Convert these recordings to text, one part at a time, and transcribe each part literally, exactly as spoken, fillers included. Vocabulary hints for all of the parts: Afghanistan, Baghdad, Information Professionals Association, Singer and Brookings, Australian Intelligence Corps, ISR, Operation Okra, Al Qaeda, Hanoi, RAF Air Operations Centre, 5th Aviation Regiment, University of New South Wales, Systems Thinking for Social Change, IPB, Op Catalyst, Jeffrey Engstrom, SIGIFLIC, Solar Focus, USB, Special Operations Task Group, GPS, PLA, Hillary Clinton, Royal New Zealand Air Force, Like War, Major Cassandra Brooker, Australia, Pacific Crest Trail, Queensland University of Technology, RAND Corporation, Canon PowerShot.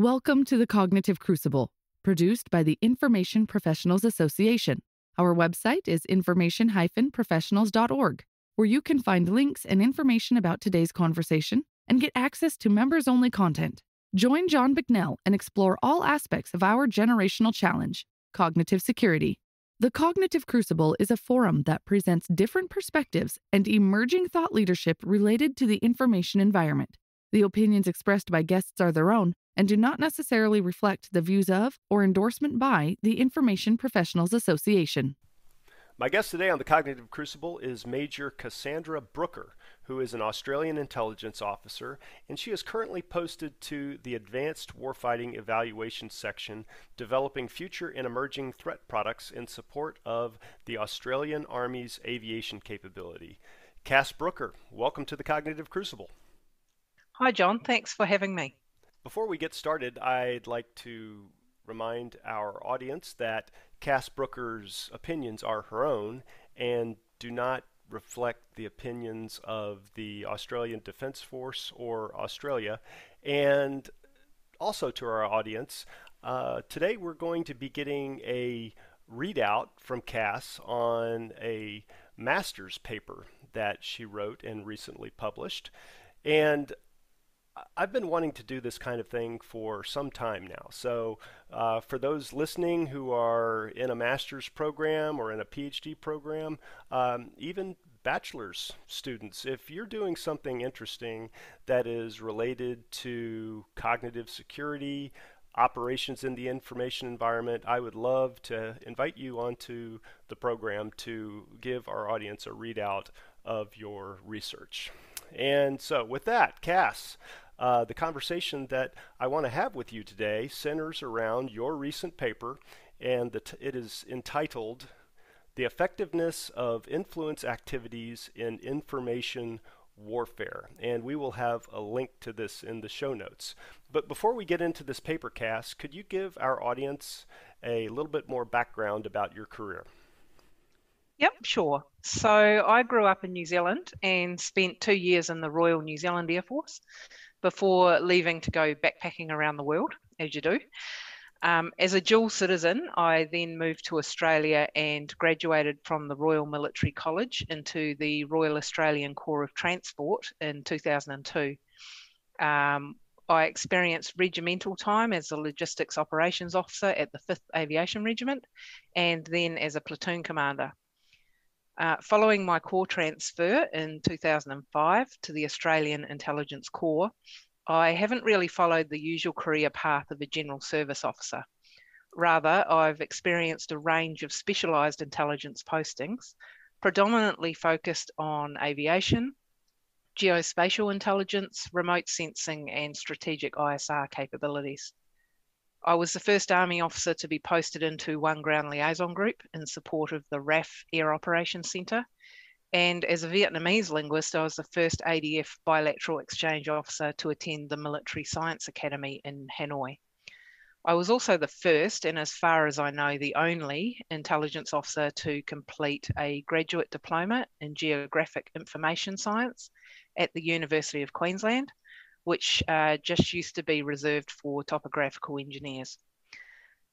Welcome to The Cognitive Crucible, produced by the Information Professionals Association. Our website is information dash professionals dot org, where you can find links and information about today's conversation and get access to members-only content. Join John McNeil and explore all aspects of our generational challenge, cognitive security. The Cognitive Crucible is a forum that presents different perspectives and emerging thought leadership related to the information environment. The opinions expressed by guests are their own and do not necessarily reflect the views of or endorsement by the Information Professionals Association. My guest today on the Cognitive Crucible is Major Cassandra Brooker, who is an Australian intelligence officer, and she is currently posted to the Advanced Warfighting Evaluation Section, developing future and emerging threat products in support of the Australian Army's aviation capability. Cass Brooker, welcome to the Cognitive Crucible. Hi, John. Thanks for having me. Before we get started, I'd like to remind our audience that Cass Brooker's opinions are her own and do not reflect the opinions of the Australian Defence Force or Australia. And also to our audience, uh, today we're going to be getting a readout from Cass on a master's paper that she wrote and recently published. And I've been wanting to do this kind of thing for some time now. So uh, for those listening who are in a master's program or in a PhD program, um, even bachelor's students, if you're doing something interesting that is related to cognitive security, operations in the information environment, I would love to invite you onto the program to give our audience a readout of your research. And so with that, Cass, uh, the conversation that I want to have with you today centers around your recent paper, and the t it is entitled, The Effectiveness of Influence Activities in Information Warfare. And we will have a link to this in the show notes. But before we get into this paper, Cass, could you give our audience a little bit more background about your career? Yep, sure. So I grew up in New Zealand and spent two years in the Royal New Zealand Air Force before leaving to go backpacking around the world, as you do. Um, as a dual citizen, I then moved to Australia and graduated from the Royal Military College into the Royal Australian Corps of Transport in two thousand two. Um, I experienced regimental time as a logistics operations officer at the fifth Aviation Regiment and then as a platoon commander. Uh, following my Corps transfer in two thousand five to the Australian Intelligence Corps, I haven't really followed the usual career path of a general service officer. Rather, I've experienced a range of specialised intelligence postings, predominantly focused on aviation, geospatial intelligence, remote sensing and strategic I S R capabilities. I was the first Army officer to be posted into one ground liaison group in support of the R A F Air Operations Centre. And as a Vietnamese linguist, I was the first A D F bilateral exchange officer to attend the Military Science Academy in Hanoi. I was also the first, and as far as I know, the only intelligence officer to complete a graduate diploma in geographic information science at the University of Queensland, which uh, just used to be reserved for topographical engineers.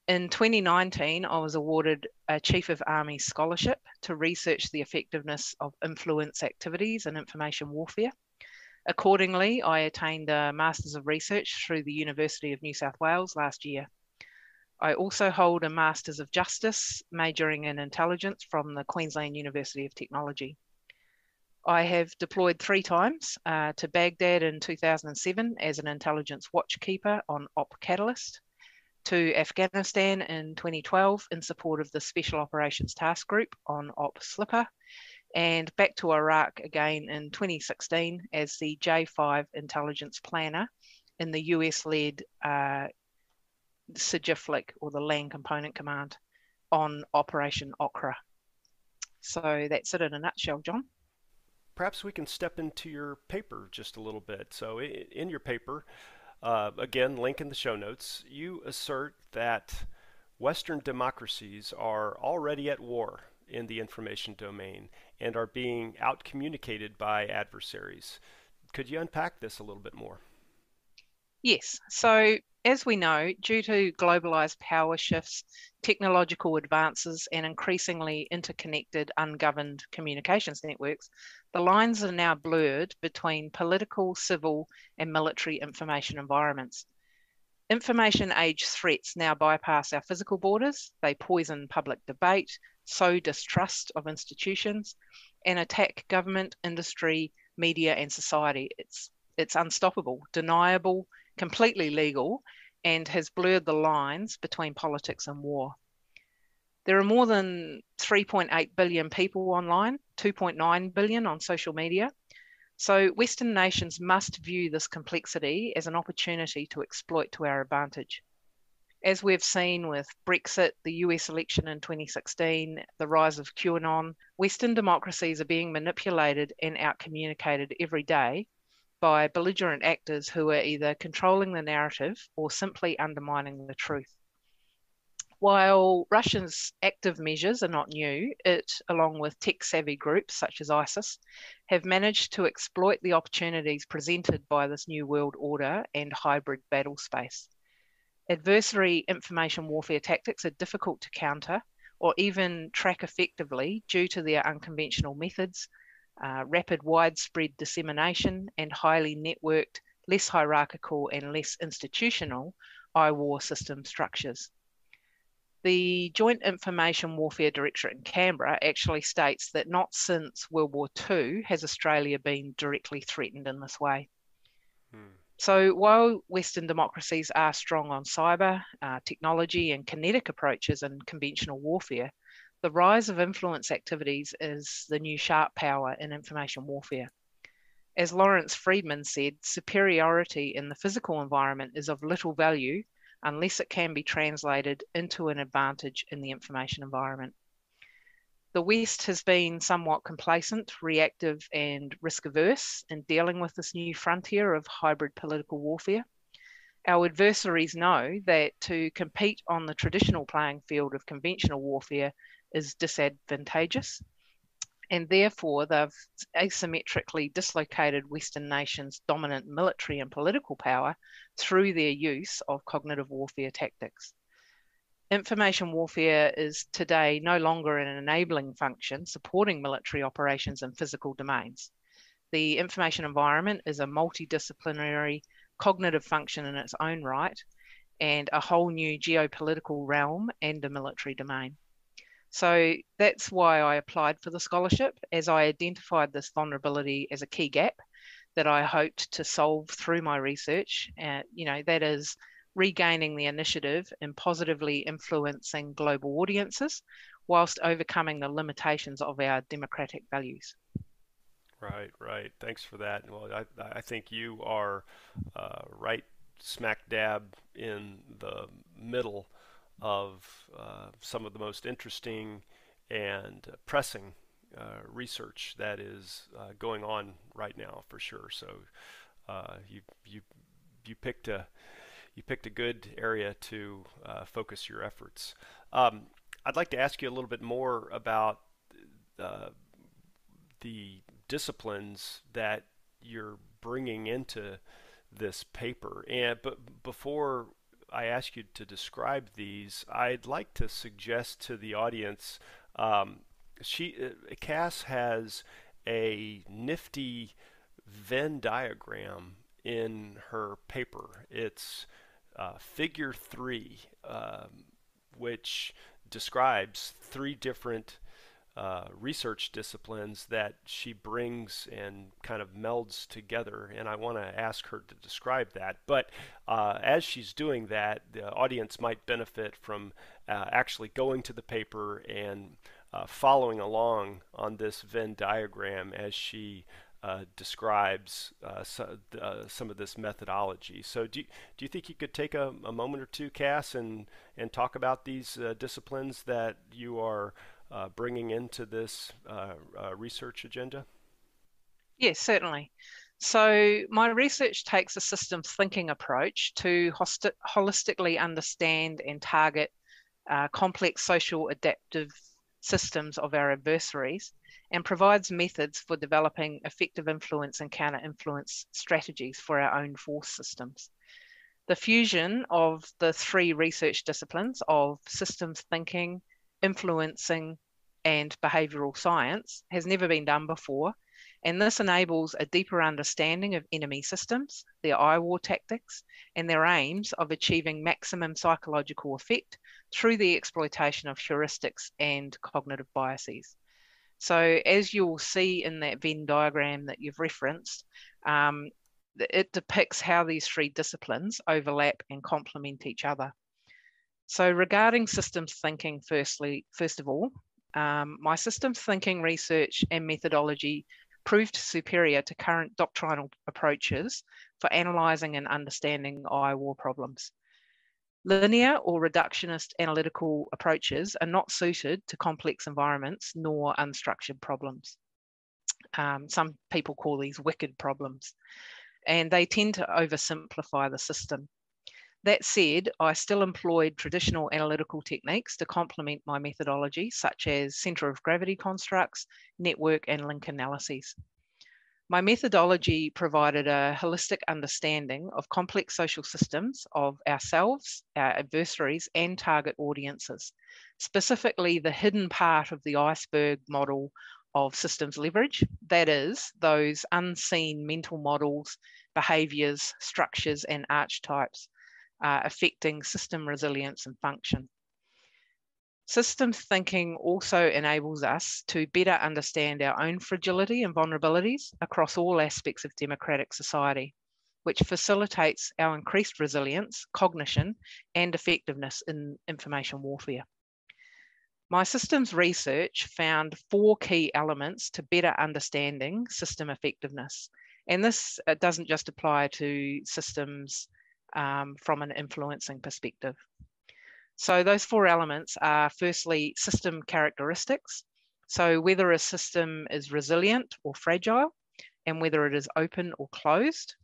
In twenty nineteen, I was awarded a Chief of Army Scholarship to research the effectiveness of influence activities in information warfare. Accordingly, I attained a Masters of Research through the University of New South Wales last year. I also hold a Masters of Justice, majoring in intelligence from the Queensland University of Technology. I have deployed three times uh, to Baghdad in two thousand seven as an intelligence watchkeeper on Op Catalyst, to Afghanistan in twenty twelve in support of the Special Operations Task Group on Op Slipper, and back to Iraq again in twenty sixteen as the J five intelligence planner in the U S-led uh, SIGIFLIC, or the Land Component Command, on Operation Okra. So that's it in a nutshell, John. Perhaps we can step into your paper just a little bit. So in your paper, uh, again, link in the show notes, you assert that Western democracies are already at war in the information domain and are being out-communicated by adversaries. Could you unpack this a little bit more? Yes. So as we know, due to globalised power shifts, technological advances and increasingly interconnected ungoverned communications networks, the lines are now blurred between political, civil and military information environments. Information age threats now bypass our physical borders, they poison public debate, sow distrust of institutions, and attack government, industry, media and society. It's, it's unstoppable, deniable, completely legal, and has blurred the lines between politics and war. There are more than three point eight billion people online, two point nine billion on social media. So Western nations must view this complexity as an opportunity to exploit to our advantage. As we've seen with Brexit, the U S election in twenty sixteen, the rise of QAnon, Western democracies are being manipulated and out-communicated every day by belligerent actors who are either controlling the narrative or simply undermining the truth. While Russia's active measures are not new, it, along with tech-savvy groups such as ISIS, have managed to exploit the opportunities presented by this new world order and hybrid battle space. Adversary information warfare tactics are difficult to counter or even track effectively due to their unconventional methods, uh, rapid widespread dissemination and highly networked, less hierarchical and less institutional I WAR system structures. The Joint Information Warfare Directorate in Canberra actually states that not since World War Two has Australia been directly threatened in this way. Hmm. So while Western democracies are strong on cyber, uh, technology and kinetic approaches in conventional warfare, the rise of influence activities is the new sharp power in information warfare. As Lawrence Friedman said, superiority in the physical environment is of little value unless it can be translated into an advantage in the information environment. The West has been somewhat complacent, reactive and risk-averse in dealing with this new frontier of hybrid political warfare. Our adversaries know that to compete on the traditional playing field of conventional warfare is disadvantageous, and therefore they've asymmetrically dislocated Western nations' dominant military and political power through their use of cognitive warfare tactics. Information warfare is today no longer an enabling function supporting military operations in physical domains. The information environment is a multidisciplinary cognitive function in its own right and a whole new geopolitical realm and a military domain. So that's why I applied for the scholarship, as I identified this vulnerability as a key gap that I hoped to solve through my research. Uh, you know, that is regaining the initiative and positively influencing global audiences whilst overcoming the limitations of our democratic values. Right, right. Thanks for that. Well, I, I think you are uh, right smack dab in the middle of uh, some of the most interesting and pressing uh, research that is uh, going on right now, for sure. So uh, you you you picked a you picked a good area to uh, focus your efforts. Um, I'd like to ask you a little bit more about uh, the disciplines that you're bringing into this paper, and but before I ask you to describe these, I'd like to suggest to the audience, um, she, uh, Cass has a nifty Venn diagram in her paper. It's uh, figure three, um, which describes three different uh, research disciplines that she brings and kind of melds together, and I want to ask her to describe that. But uh, as she's doing that, the audience might benefit from uh, actually going to the paper and uh, following along on this Venn diagram as she uh, describes uh, so, uh, some of this methodology. So do you, do you think you could take a, a moment or two, Cass, and, and talk about these uh, disciplines that you are Uh, bringing into this uh, uh, research agenda? Yes, certainly. So my research takes a systems thinking approach to holistically understand and target uh, complex social adaptive systems of our adversaries and provides methods for developing effective influence and counter-influence strategies for our own force systems. the fusion of the three research disciplines of systems thinking, influencing, and behavioural science has never been done before, and this enables a deeper understanding of enemy systems, their I war tactics, and their aims of achieving maximum psychological effect through the exploitation of heuristics and cognitive biases. So as you will see in that Venn diagram that you've referenced, um, it depicts how these three disciplines overlap and complement each other. So regarding systems thinking, firstly, first of all, Um, my systems thinking research and methodology proved superior to current doctrinal approaches for analysing and understanding I war problems. Linear or reductionist analytical approaches are not suited to complex environments nor unstructured problems. Um, some people call these wicked problems, and they tend to oversimplify the system. That said, I still employed traditional analytical techniques to complement my methodology, such as centre of gravity constructs, network and link analyses. My methodology provided a holistic understanding of complex social systems of ourselves, our adversaries and target audiences, specifically the hidden part of the iceberg model of systems leverage, that is, those unseen mental models, behaviours, structures and archetypes. Uh, affecting system resilience and function. Systems thinking also enables us to better understand our own fragility and vulnerabilities across all aspects of democratic society, which facilitates our increased resilience, cognition, and effectiveness in information warfare. My systems research found four key elements to better understanding system effectiveness. And this uh, doesn't just apply to systems Um, from an influencing perspective. So those four elements are firstly system characteristics. So whether a system is resilient or fragile and whether it is open or closed.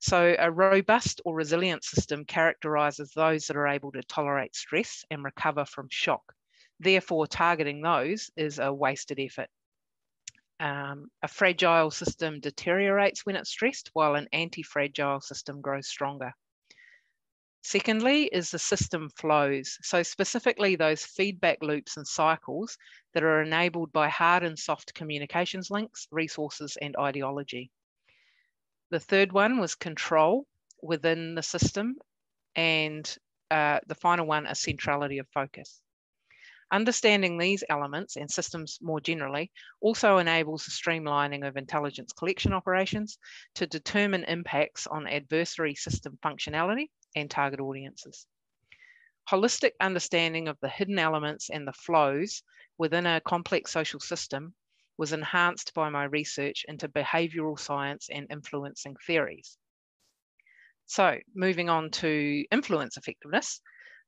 So a robust or resilient system characterizes those that are able to tolerate stress and recover from shock. Therefore targeting those is a wasted effort. Um, a fragile system deteriorates when it's stressed while an anti-fragile system grows stronger. Secondly is the system flows. So specifically those feedback loops and cycles that are enabled by hard and soft communications links, resources and ideology. The third one was control within the system, and uh, the final one is centrality of focus. Understanding these elements and systems more generally also enables the streamlining of intelligence collection operations to determine impacts on adversary system functionality and target audiences. Holistic understanding of the hidden elements and the flows within a complex social system was enhanced by my research into behavioural science and influencing theories. So moving on to influence effectiveness,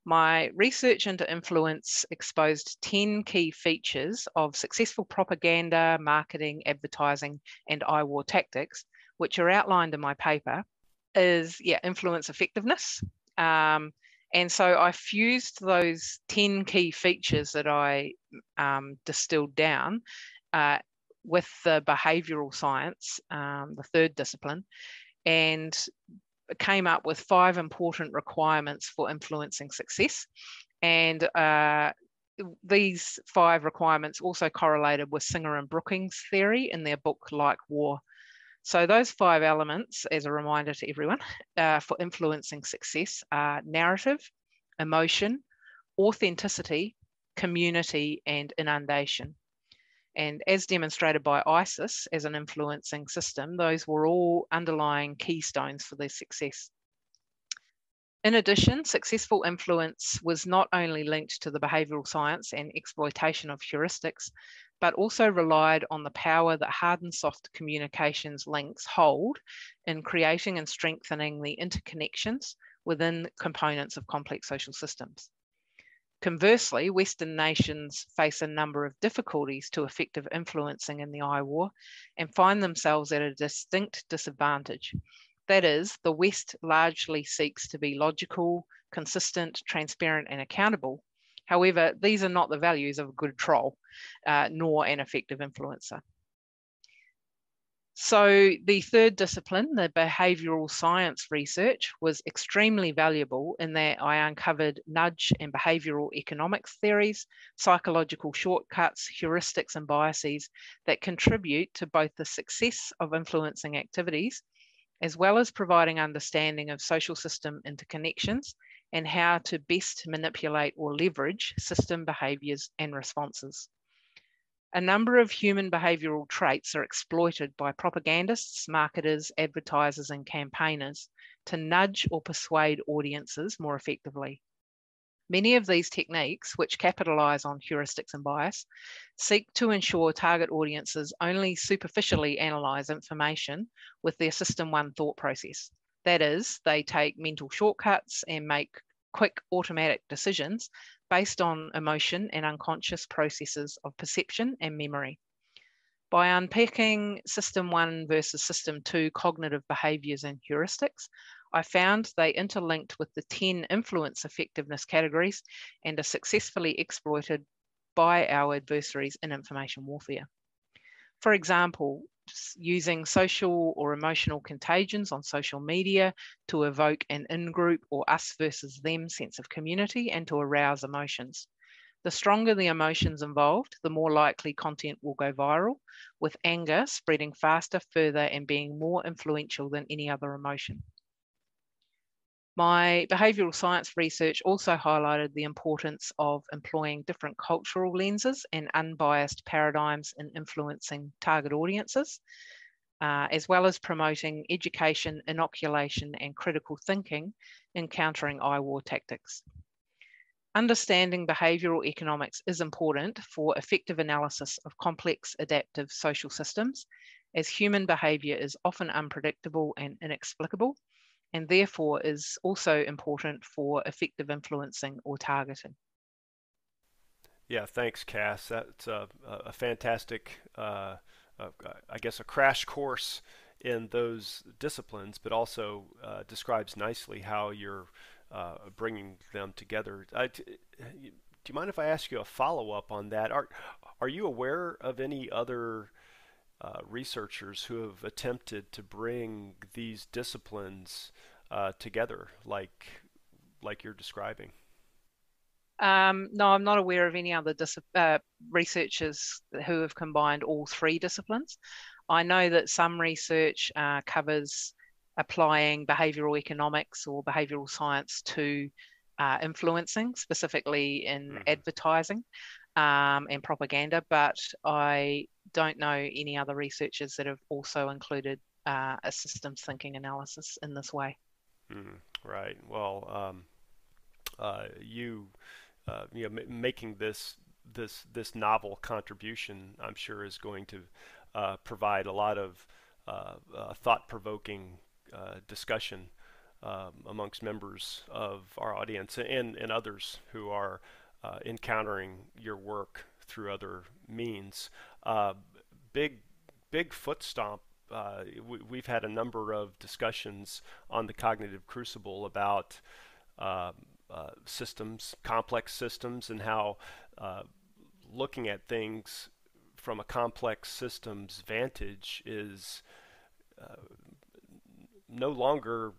my research into influence exposed ten key features of successful propaganda, marketing, advertising, and I war tactics, which are outlined in my paper, is yeah influence effectiveness, um, and so I fused those ten key features that I um, distilled down uh, with the behavioural science, um, the third discipline, and came up with five important requirements for influencing success, and uh, these five requirements also correlated with Singer and Brookings' theory in their book Like War. So those five elements, as a reminder to everyone, uh, for influencing success are narrative, emotion, authenticity, community, and inundation. And as demonstrated by ISIS as an influencing system, those were all underlying keystones for their success. In addition, successful influence was not only linked to the behavioural science and exploitation of heuristics, but also relied on the power that hard and soft communications links hold in creating and strengthening the interconnections within components of complex social systems. Conversely, Western nations face a number of difficulties to effective influencing in the I war and find themselves at a distinct disadvantage. That is, the West largely seeks to be logical, consistent, transparent, and accountable. However, these are not the values of a good troll, uh, nor an effective influencer. So the third discipline, the behavioural science research, was extremely valuable in that I uncovered nudge and behavioural economics theories, psychological shortcuts, heuristics and biases that contribute to both the success of influencing activities, as well as providing understanding of social system interconnections and how to best manipulate or leverage system behaviours and responses. A number of human behavioural traits are exploited by propagandists, marketers, advertisers and campaigners to nudge or persuade audiences more effectively. Many of these techniques, which capitalise on heuristics and bias, seek to ensure target audiences only superficially analyse information with their System One thought process. That is, they take mental shortcuts and make quick automatic decisions based on emotion and unconscious processes of perception and memory. By unpacking System one versus System two cognitive behaviours and heuristics, I found they interlinked with the ten influence effectiveness categories and are successfully exploited by our adversaries in information warfare. For example, using social or emotional contagions on social media to evoke an in-group or us versus them sense of community and to arouse emotions. The stronger the emotions involved, the more likely content will go viral, with anger spreading faster, further, and being more influential than any other emotion. My behavioural science research also highlighted the importance of employing different cultural lenses and unbiased paradigms in influencing target audiences, uh, as well as promoting education, inoculation and critical thinking in countering I W A R tactics. Understanding behavioural economics is important for effective analysis of complex adaptive social systems, as human behaviour is often unpredictable and inexplicable, and therefore is also important for effective influencing or targeting. Yeah, thanks, Cass. That's a, a fantastic, uh, uh, I guess, a crash course in those disciplines, but also uh, describes nicely how you're uh, bringing them together. I, do you mind if I ask you a follow-up on that? Are, are you aware of any other Uh, researchers who have attempted to bring these disciplines uh, together, like like you're describing? Um, no, I'm not aware of any other uh, researchers who have combined all three disciplines. I know that some research uh, covers applying behavioural economics or behavioural science to uh, influencing, specifically in mm-hmm. advertising um, and propaganda, but I don't know any other researchers that have also included uh, a systems thinking analysis in this way. Mm, right. Well, um, uh, you, uh, you know, m making this this this novel contribution, I'm sure, is going to uh, provide a lot of uh, uh, thought-provoking uh, discussion um, amongst members of our audience and and others who are uh, encountering your work through other means. Uh, big, big foot stomp. Uh, we, we've had a number of discussions on the Cognitive Crucible about uh, uh, systems, complex systems, and how uh, looking at things from a complex systems vantage is uh, no longer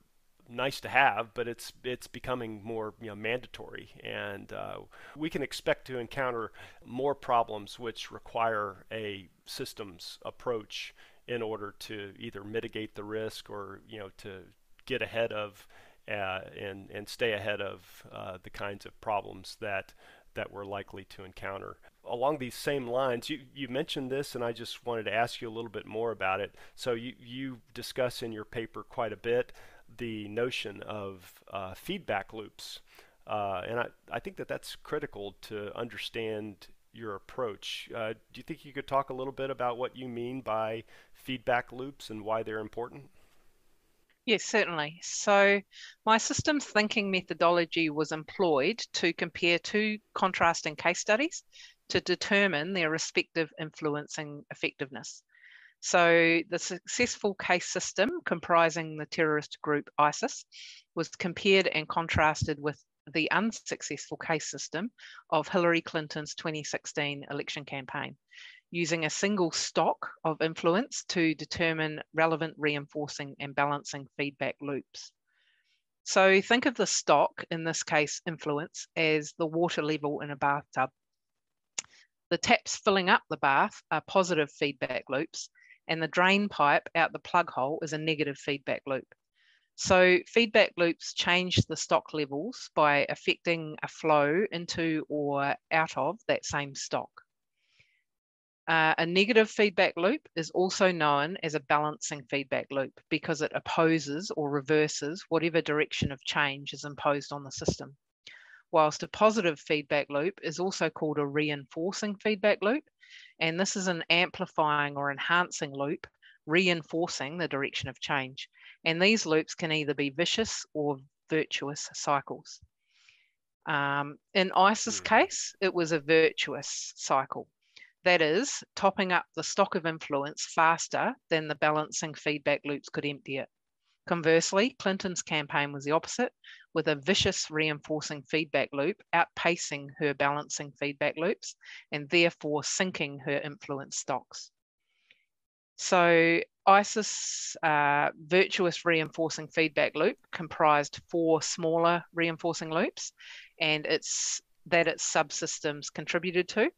nice to have, but it's it's becoming more you know mandatory, and uh, we can expect to encounter more problems which require a systems approach in order to either mitigate the risk or you know to get ahead of uh, and and stay ahead of uh, the kinds of problems that that we're likely to encounter. Along these same lines, you, you mentioned this, and I just wanted to ask you a little bit more about it. So you you discuss in your paper quite a bit the notion of uh, feedback loops. Uh, and I, I think that that's critical to understand your approach. Uh, do you think you could talk a little bit about what you mean by feedback loops and why they're important? Yes, certainly. So my systems thinking methodology was employed to compare two contrasting case studies to determine their respective influencing effectiveness. So the successful case system comprising the terrorist group ISIS was compared and contrasted with the unsuccessful case system of Hillary Clinton's twenty sixteen election campaign. using a single stock of influence to determine relevant reinforcing and balancing feedback loops. So think of the stock, in this case influence, as the water level in a bathtub. The taps filling up the bath are positive feedback loops, and the drain pipe out the plug hole is a negative feedback loop. So feedback loops change the stock levels by affecting a flow into or out of that same stock. Uh, a negative feedback loop is also known as a balancing feedback loop because it opposes or reverses whatever direction of change is imposed on the system. Whilst a positive feedback loop is also called a reinforcing feedback loop, and this is an amplifying or enhancing loop reinforcing the direction of change. And these loops can either be vicious or virtuous cycles. Um, in ISIS case, it was a virtuous cycle. That is, topping up the stock of influence faster than the balancing feedback loops could empty it. Conversely, Clinton's campaign was the opposite, with a vicious reinforcing feedback loop outpacing her balancing feedback loops and therefore sinking her influence stocks. So ISIS uh, virtuous reinforcing feedback loop comprised four smaller reinforcing loops, and it's that its subsystems contributed to,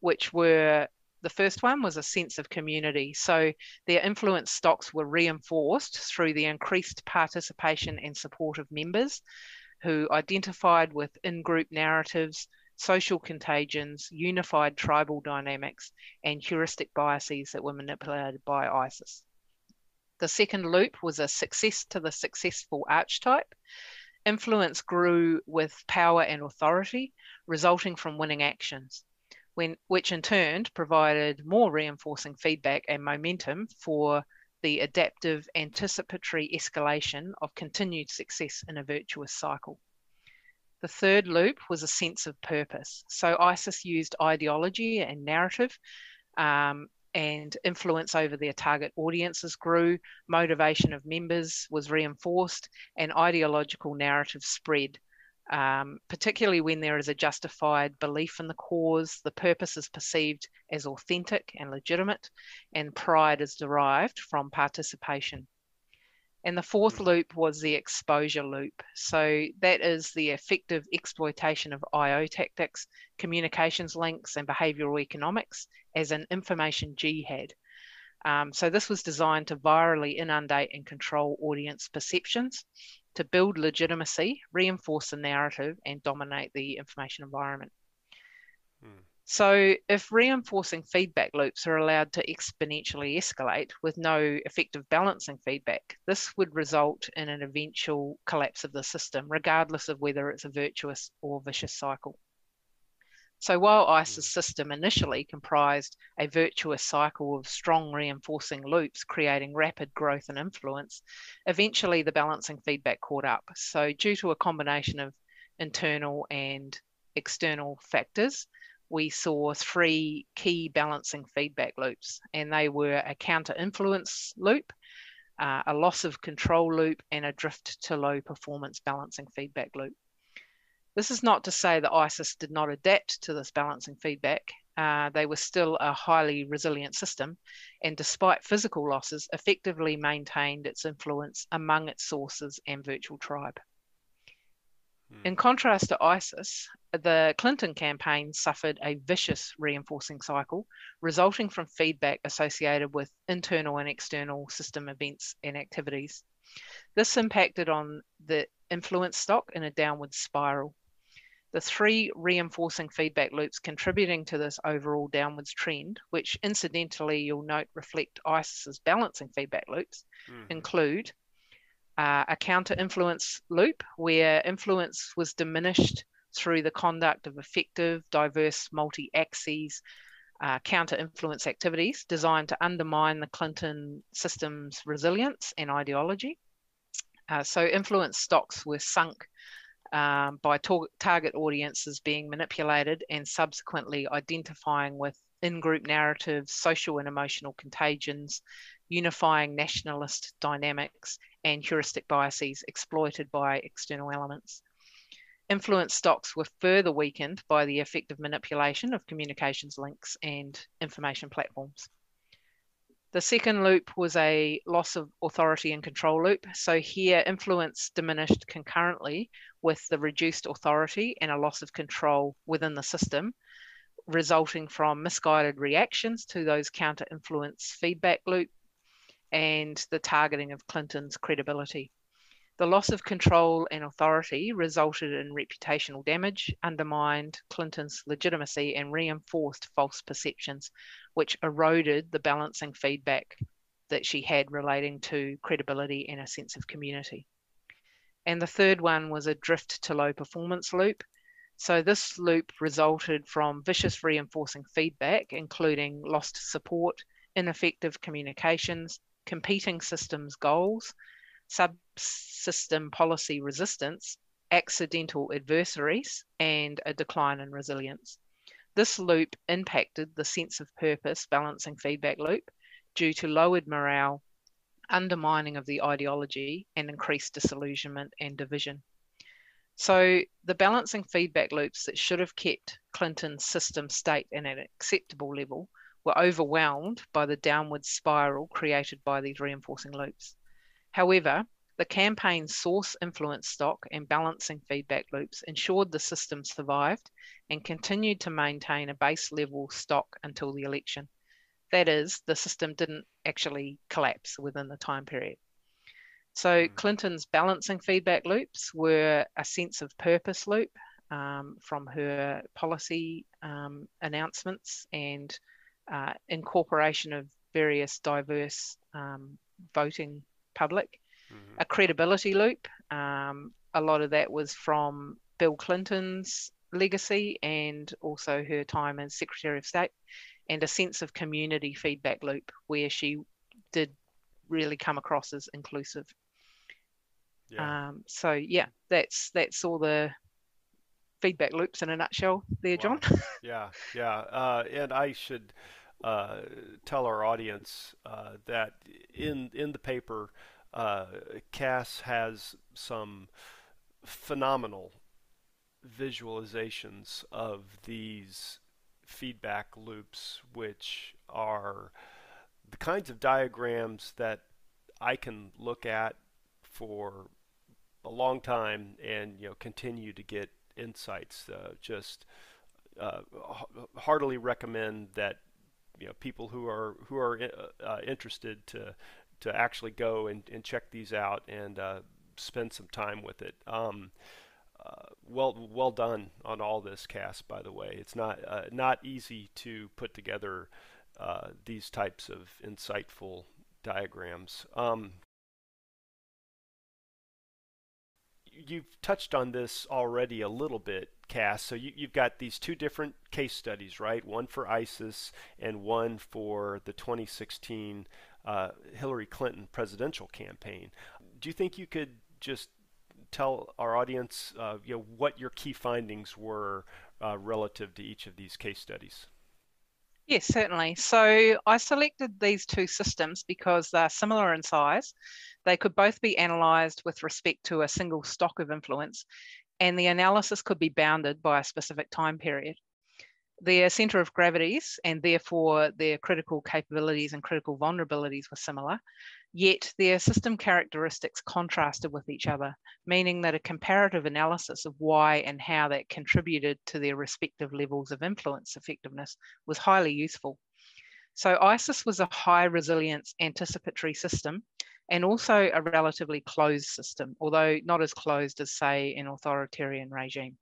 which were, the first one was a sense of community. So their influence stocks were reinforced through the increased participation and support of members who identified with in-group narratives, social contagions, unified tribal dynamics, and heuristic biases that were manipulated by ISIS. The second loop was a success to the successful archetype. Influence grew with power and authority, resulting from winning actions. When, which in turn provided more reinforcing feedback and momentum for the adaptive anticipatory escalation of continued success in a virtuous cycle. The third loop was a sense of purpose. So ISIS used ideology and narrative, um, and influence over their target audiences grew, motivation of members was reinforced, and ideological narrative spread. Um, particularly when there is a justified belief in the cause, the purpose is perceived as authentic and legitimate, and pride is derived from participation. And the fourth loop was the exposure loop. So that is the effective exploitation of I O tactics, communications links, and behavioural economics as an information jihad. Um, so this was designed to virally inundate and control audience perceptions, to build legitimacy, reinforce the narrative, and dominate the information environment. Hmm. So if reinforcing feedback loops are allowed to exponentially escalate with no effective balancing feedback, this would result in an eventual collapse of the system, regardless of whether it's a virtuous or vicious cycle. So while ISIS system initially comprised a virtuous cycle of strong reinforcing loops creating rapid growth and influence, eventually the balancing feedback caught up. So due to a combination of internal and external factors, we saw three key balancing feedback loops, and they were a counter-influence loop, uh, a loss of control loop, and a drift to low performance balancing feedback loop. This is not to say that ISIS did not adapt to this balancing feedback. Uh, they were still a highly resilient system, and despite physical losses, effectively maintained its influence among its sources and virtual tribe. Hmm. In contrast to ISIS, the Clinton campaign suffered a vicious reinforcing cycle, resulting from feedback associated with internal and external system events and activities. This impacted on the influence stock in a downward spiral. The three reinforcing feedback loops contributing to this overall downwards trend, which incidentally you'll note reflect ISIS's balancing feedback loops, mm-hmm. include uh, a counter-influence loop where influence was diminished through the conduct of effective, diverse, multi-axis uh, counter-influence activities designed to undermine the Clinton system's resilience and ideology. Uh, so influence stocks were sunk um, by target audiences being manipulated and subsequently identifying with in-group narratives, social and emotional contagions, unifying nationalist dynamics, and heuristic biases exploited by external elements. Influence stocks were further weakened by the effective manipulation of communications links and information platforms. The second loop was a loss of authority and control loop. So here, influence diminished concurrently with the reduced authority and a loss of control within the system, resulting from misguided reactions to those counter-influence feedback loop and the targeting of Clinton's credibility. The loss of control and authority resulted in reputational damage, undermined Clinton's legitimacy, and reinforced false perceptions, which eroded the balancing feedback that she had relating to credibility and a sense of community. And the third one was a drift to low performance loop. So this loop resulted from vicious reinforcing feedback, including lost support, ineffective communications, competing systems goals, subsystem policy resistance, accidental adversaries, and a decline in resilience. This loop impacted the sense of purpose balancing feedback loop due to lowered morale, undermining of the ideology, and increased disillusionment and division. So the balancing feedback loops that should have kept Clinton's system state at an acceptable level were overwhelmed by the downward spiral created by these reinforcing loops. However, the campaign's source influence stock and balancing feedback loops ensured the system survived and continued to maintain a base level stock until the election. That is, the system didn't actually collapse within the time period. So Clinton's balancing feedback loops were a sense of purpose loop um, from her policy um, announcements and uh, incorporation of various diverse um, voting public, mm-hmm. a credibility loop. Um, a lot of that was from Bill Clinton's legacy and also her time as Secretary of State, and a sense of community feedback loop where she did really come across as inclusive. Yeah. Um, so yeah, that's that's all the feedback loops in a nutshell there, John. Wow. Yeah, yeah, uh, and I should Uh, tell our audience uh, that in in the paper, uh, Cass has some phenomenal visualizations of these feedback loops, which are the kinds of diagrams that I can look at for a long time and, you know, continue to get insights. Uh, just uh, heartily recommend that, you know, people who are who are uh, interested to to actually go and, and check these out and uh, spend some time with it. Um, uh, well, well done on all this, Cass. By the way, it's not uh, not easy to put together uh, these types of insightful diagrams. Um, you've touched on this already a little bit, Cass. So you, you've got these two different case studies, right? One for ISIS and one for the twenty sixteen uh, Hillary Clinton presidential campaign. Do you think you could just tell our audience uh, you know, what your key findings were uh, relative to each of these case studies? Yes, certainly. So I selected these two systems because they're similar in size. They could both be analysed with respect to a single stock of influence, and the analysis could be bounded by a specific time period. Their centre of gravities and therefore their critical capabilities and critical vulnerabilities were similar, yet their system characteristics contrasted with each other, meaning that a comparative analysis of why and how that contributed to their respective levels of influence effectiveness was highly useful. So ISIS was a high resilience anticipatory system, and also a relatively closed system, although not as closed as, say, an authoritarian regime.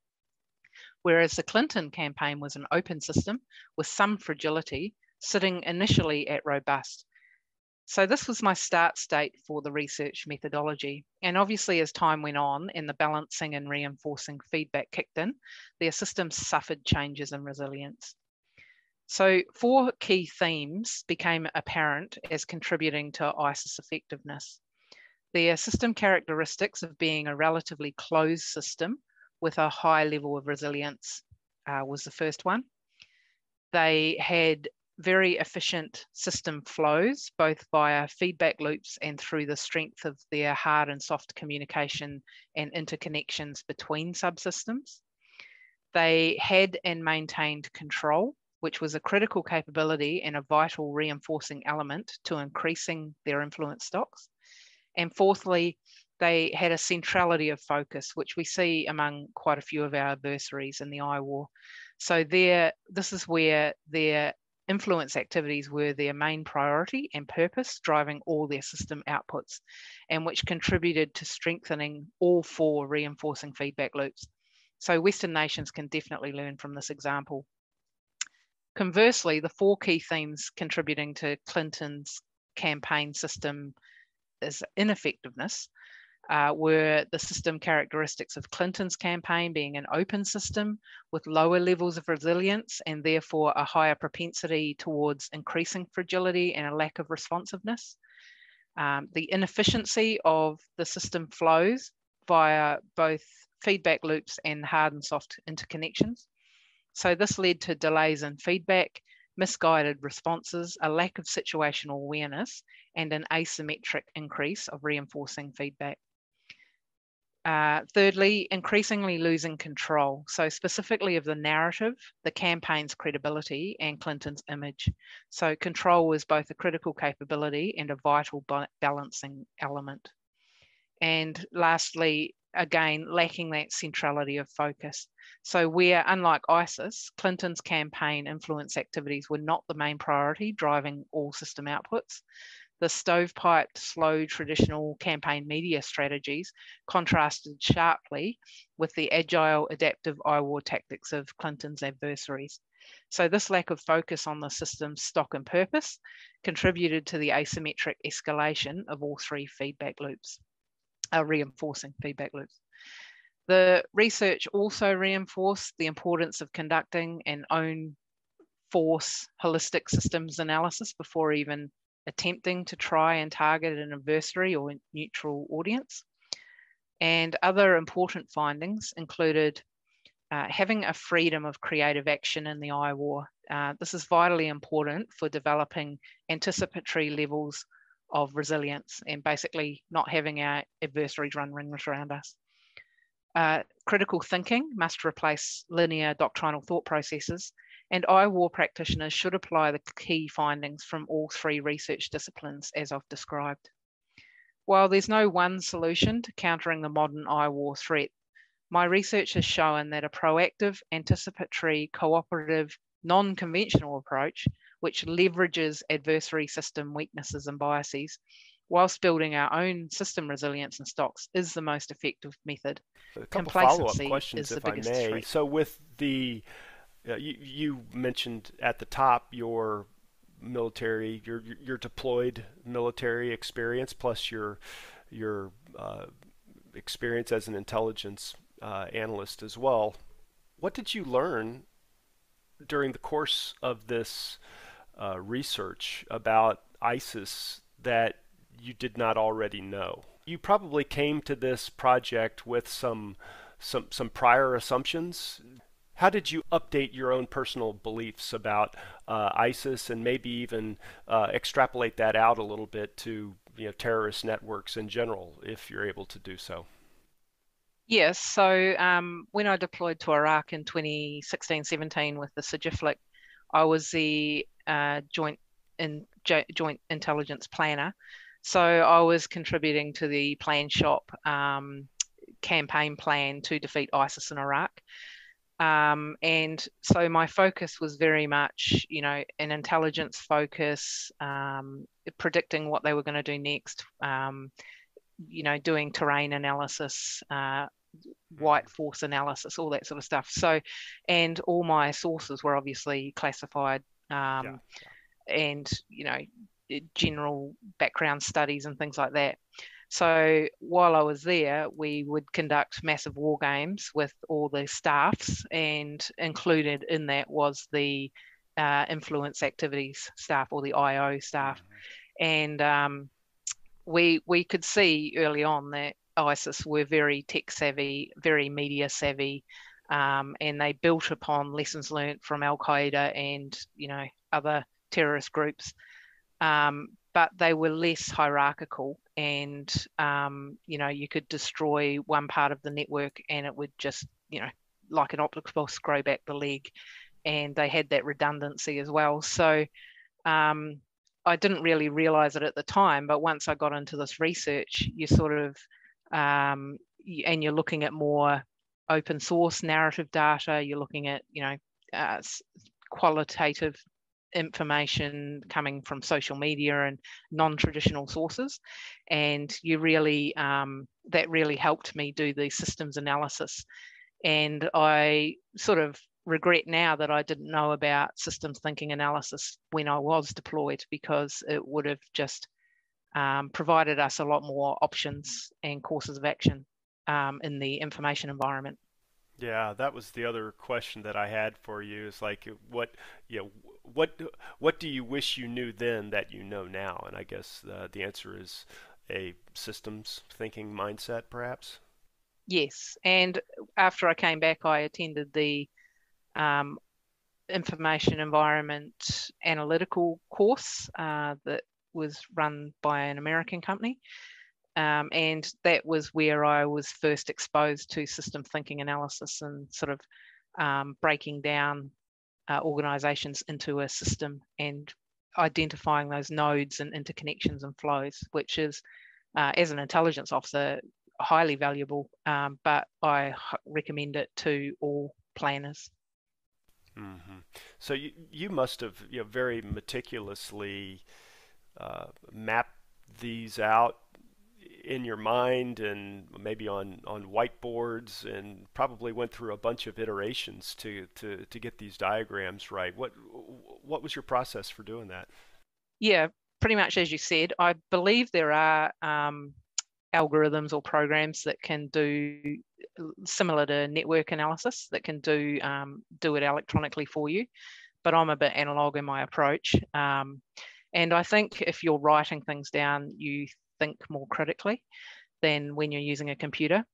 Whereas the Clinton campaign was an open system with some fragility, sitting initially at robust. So this was my start state for the research methodology. And obviously, as time went on and the balancing and reinforcing feedback kicked in, their systems suffered changes in resilience. So four key themes became apparent as contributing to ISIS effectiveness. Their system characteristics of being a relatively closed system with a high level of resilience uh, was the first one. They had very efficient system flows, both via feedback loops and through the strength of their hard and soft communication and interconnections between subsystems. They had and maintained control, which was a critical capability and a vital reinforcing element to increasing their influence stocks. And fourthly, they had a centrality of focus, which we see among quite a few of our adversaries in the I war. So their, this is where their influence activities were their main priority and purpose, driving all their system outputs, and which contributed to strengthening all four reinforcing feedback loops. So Western nations can definitely learn from this example. Conversely, the four key themes contributing to Clinton's campaign system is ineffectiveness uh, were the system characteristics of Clinton's campaign being an open system with lower levels of resilience and therefore a higher propensity towards increasing fragility and a lack of responsiveness. Um, the inefficiency of the system flows via both feedback loops and hard and soft interconnections. So this led to delays in feedback, misguided responses, a lack of situational awareness, and an asymmetric increase of reinforcing feedback. Uh, thirdly, increasingly losing control. So specifically of the narrative, the campaign's credibility, and Clinton's image. So control was both a critical capability and a vital balancing element. And lastly, again, lacking that centrality of focus. So where, unlike ISIS, Clinton's campaign influence activities were not the main priority, driving all system outputs. The stovepiped, slow, traditional campaign media strategies contrasted sharply with the agile, adaptive I war tactics of Clinton's adversaries. So this lack of focus on the system's stock and purpose contributed to the asymmetric escalation of all three feedback loops. Uh, reinforcing feedback loops. The research also reinforced the importance of conducting an own force holistic systems analysis before even attempting to try and target an adversary or neutral audience. And other important findings included uh, having a freedom of creative action in the I war. Uh, this is vitally important for developing anticipatory levels of resilience and basically not having our adversaries run rings around us. Uh, critical thinking must replace linear doctrinal thought processes, and I war practitioners should apply the key findings from all three research disciplines as I've described. While there's no one solution to countering the modern I war threat, my research has shown that a proactive, anticipatory, cooperative, non-conventional approach which leverages adversary system weaknesses and biases whilst building our own system resilience and stocks is the most effective method. A couple follow-up questions, if I may. So with the, uh, you, you mentioned at the top your military, your your deployed military experience plus your, your uh, experience as an intelligence uh, analyst as well. What did you learn during the course of this Uh, research about ISIS that you did not already know? You probably came to this project with some some some prior assumptions. How did you update your own personal beliefs about uh, ISIS and maybe even uh, extrapolate that out a little bit to, you know, terrorist networks in general, if you're able to do so? Yes. So um, when I deployed to Iraq in twenty sixteen seventeen with the SIGIFLIC, I was the Uh, joint in, joint intelligence planner, so I was contributing to the plan shop um, campaign plan to defeat ISIS in Iraq, um, and so my focus was very much, you know, an intelligence focus, um, predicting what they were going to do next, um, you know, doing terrain analysis, uh, white force analysis, all that sort of stuff. So, and all my sources were obviously classified. Um, yeah. And, you know, general background studies and things like that. So while I was there, we would conduct massive war games with all the staffs, and included in that was the uh, influence activities staff or the I O staff. Mm-hmm. And um, we, we could see early on that ISIS were very tech savvy, very media savvy, Um, and they built upon lessons learned from Al Qaeda and, you know, other terrorist groups, um, but they were less hierarchical, and um, you know, you could destroy one part of the network and it would just, you know, like an octopus, grow back the leg, and they had that redundancy as well. So um, I didn't really realize it at the time, but once I got into this research, you sort of, um, and you're looking at more open source narrative data, you're looking at, you know, uh, qualitative information coming from social media and non-traditional sources, and you really, um, that really helped me do the systems analysis. And I sort of regret now that I didn't know about systems thinking analysis when I was deployed, because it would have just um, provided us a lot more options and courses of action um, in the information environment. Yeah, that was the other question that I had for you, is like, what, you know, what, what do you wish you knew then that you know now? And I guess uh, the answer is a systems thinking mindset, perhaps? Yes, and after I came back, I attended the um, Information Environment Analytical course uh, that was run by an American company. Um, and that was where I was first exposed to system thinking analysis and sort of um, breaking down uh, organisations into a system and identifying those nodes and interconnections and flows, which is, uh, as an intelligence officer, highly valuable, um, but I recommend it to all planners. Mm-hmm. So you, you must have, you know, very meticulously uh, mapped these out in your mind, and maybe on, on whiteboards, and probably went through a bunch of iterations to, to, to get these diagrams right. What, what was your process for doing that? Yeah, pretty much as you said. I believe there are um, algorithms or programs that can do, similar to network analysis, that can do, um, do it electronically for you, but I'm a bit analog in my approach. Um, and I think if you're writing things down, you think more critically than when you're using a computer.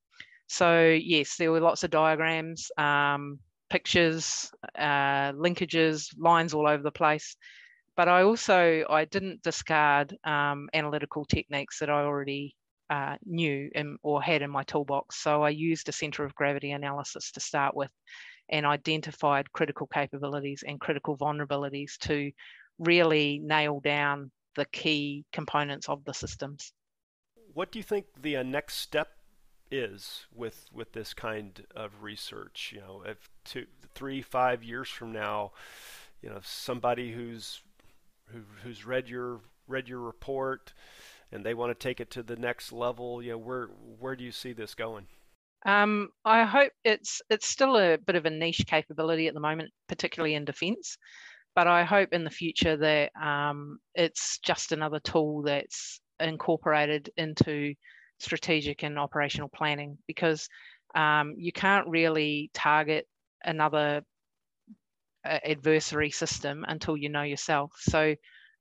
So yes, there were lots of diagrams, um, pictures, uh, linkages, lines all over the place. But I also, I didn't discard um, analytical techniques that I already uh, knew in, or had in my toolbox. So I used a centre of gravity analysis to start with, and identified critical capabilities and critical vulnerabilities to really nail down the key components of the systems. What do you think the next step is with with this kind of research? You know, if two, three, five years from now, you know, somebody who's who, who's read your read your report and they want to take it to the next level, you know, where where do you see this going? Um, I hope it's it's still a bit of a niche capability at the moment, particularly in defence. But I hope in the future that um, it's just another tool that's incorporated into strategic and operational planning, because um, you can't really target another uh, adversary system until you know yourself. So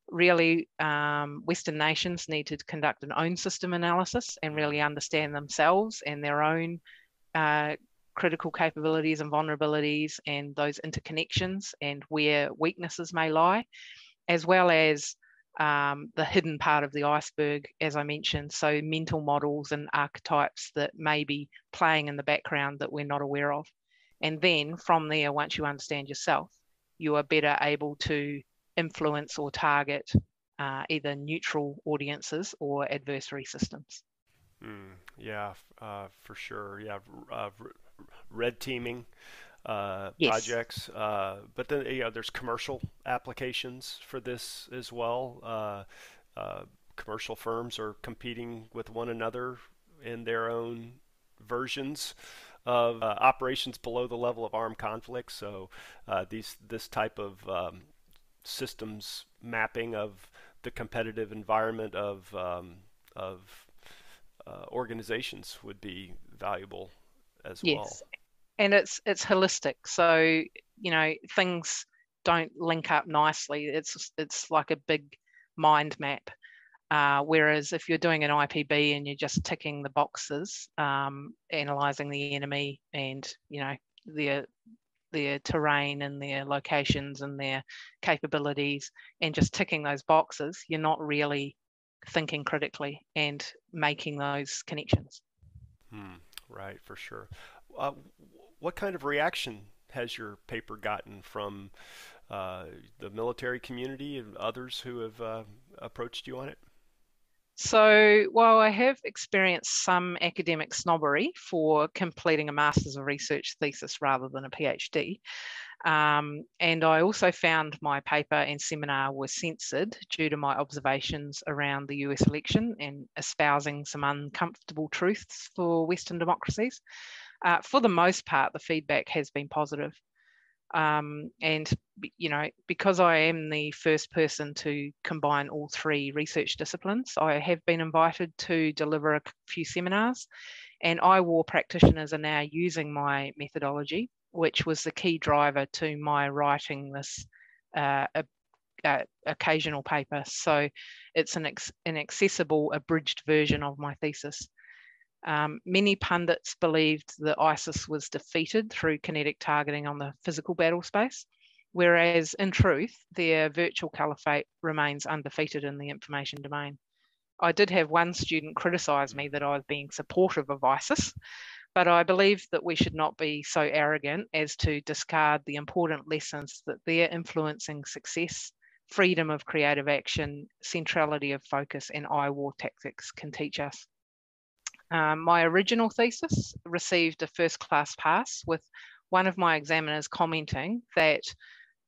really, um, Western nations need to conduct an own system analysis and really understand themselves and their own uh, critical capabilities and vulnerabilities and those interconnections and where weaknesses may lie, as well as um, the hidden part of the iceberg, as I mentioned, so mental models and archetypes that may be playing in the background that we're not aware of. And then from there, once you understand yourself, you are better able to influence or target uh, either neutral audiences or adversary systems. Mm, yeah, uh, for sure. Yeah. Uh, red teaming uh, yes. projects, uh, but then, you know, there's commercial applications for this as well. Uh, uh, commercial firms are competing with one another in their own versions of uh, operations below the level of armed conflict. So uh, these this type of um, systems mapping of the competitive environment of um, of uh, organizations would be valuable as well. Yes, and it's it's holistic, so you know, things don't link up nicely. It's it's like a big mind map. Uh, whereas if you're doing an I P B and you're just ticking the boxes, um, analysing the enemy and you know the their terrain and their locations and their capabilities and just ticking those boxes, you're not really thinking critically and making those connections. Hmm, right, for sure. Uh, what kind of reaction has your paper gotten from uh, the military community and others who have uh, approached you on it? So while I have experienced some academic snobbery for completing a master's of research thesis rather than a PhD, um, and I also found my paper and seminar were censored due to my observations around the U S election and espousing some uncomfortable truths for Western democracies, uh, for the most part, the feedback has been positive. Um, and, you know, because I am the first person to combine all three research disciplines, I have been invited to deliver a few seminars, and I WAR practitioners are now using my methodology, which was the key driver to my writing this uh, a, a occasional paper. So it's an, ex an accessible, abridged version of my thesis. Um, many pundits believed that ISIS was defeated through kinetic targeting on the physical battle space, whereas in truth, their virtual caliphate remains undefeated in the information domain. I did have one student criticise me that I was being supportive of ISIS, but I believe that we should not be so arrogant as to discard the important lessons that they're influencing success, freedom of creative action, centrality of focus, and I WAR tactics can teach us. Um, my original thesis received a first class pass, with one of my examiners commenting that,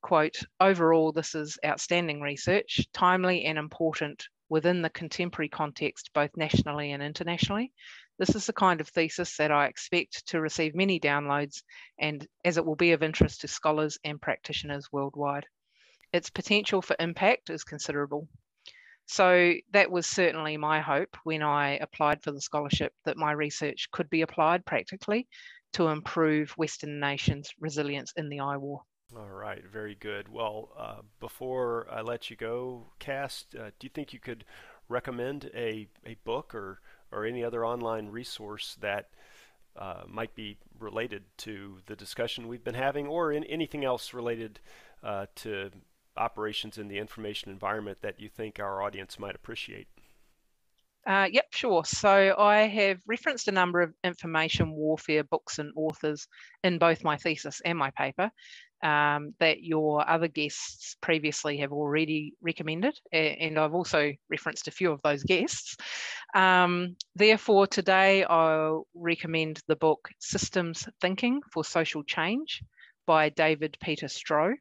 quote, overall, this is outstanding research, timely and important within the contemporary context, both nationally and internationally. This is the kind of thesis that I expect to receive many downloads, and as it will be of interest to scholars and practitioners worldwide. Its potential for impact is considerable. So that was certainly my hope when I applied for the scholarship, that my research could be applied practically to improve Western nations' resilience in the I WAR. All right, very good. Well, uh, before I let you go, Cass, uh, do you think you could recommend a, a book or, or any other online resource that uh, might be related to the discussion we've been having, or in anything else related uh, to operations in the information environment that you think our audience might appreciate? Uh, yep, sure. So I have referenced a number of information warfare books and authors in both my thesis and my paper um, that your other guests previously have already recommended. And I've also referenced a few of those guests. Um, therefore, today I'll recommend the book Systems Thinking for Social Change by David Peter Stroh.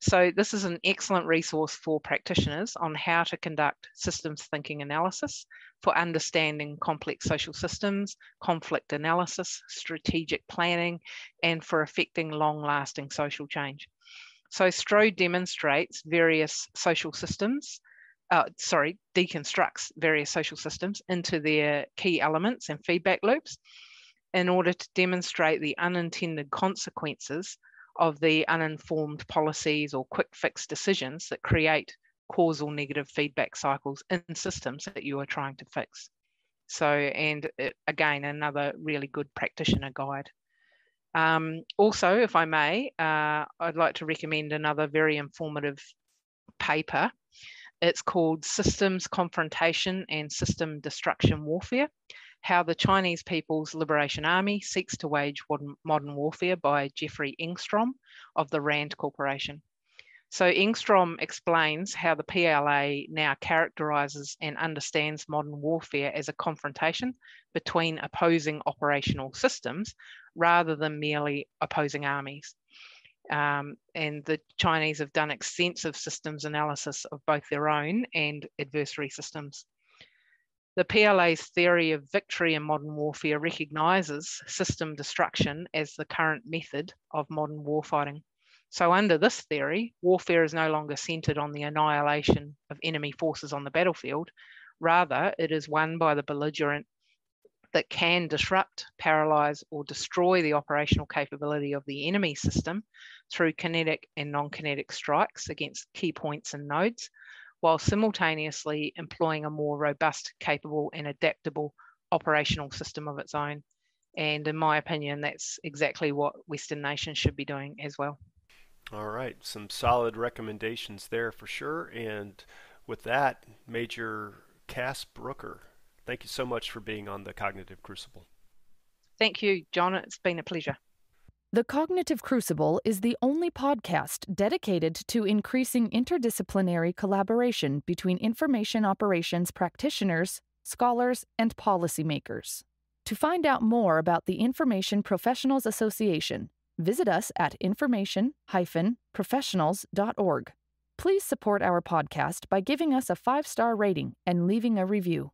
So this is an excellent resource for practitioners on how to conduct systems thinking analysis for understanding complex social systems, conflict analysis, strategic planning, and for affecting long-lasting social change. So Stroh demonstrates various social systems, uh, sorry, deconstructs various social systems into their key elements and feedback loops in order to demonstrate the unintended consequences of the uninformed policies or quick fix decisions that create causal negative feedback cycles in systems that you are trying to fix. So, and it, again, another really good practitioner guide. Um, also, if I may, uh, I'd like to recommend another very informative paper. It's called Systems Confrontation and System Destruction Warfare: How the Chinese People's Liberation Army Seeks to Wage Modern Warfare by Jeffrey Engstrom of the RAND Corporation. So Engstrom explains how the P L A now characterises and understands modern warfare as a confrontation between opposing operational systems rather than merely opposing armies. Um, and the Chinese have done extensive systems analysis of both their own and adversary systems. The P L A's theory of victory in modern warfare recognises system destruction as the current method of modern warfighting. So under this theory, warfare is no longer centred on the annihilation of enemy forces on the battlefield. Rather, it is won by the belligerent that can disrupt, paralyse, or destroy the operational capability of the enemy system through kinetic and non-kinetic strikes against key points and nodes, while simultaneously employing a more robust, capable, and adaptable operational system of its own, And in my opinion, that's exactly what Western nations should be doing as well. All right, some solid recommendations there for sure. And with that, Major Cass Brooker, thank you so much for being on the Cognitive Crucible. Thank you, John. It's been a pleasure. The Cognitive Crucible is the only podcast dedicated to increasing interdisciplinary collaboration between information operations practitioners, scholars, and policymakers. To find out more about the Information Professionals Association, visit us at information dash professionals dot org. Please support our podcast by giving us a five-star rating and leaving a review.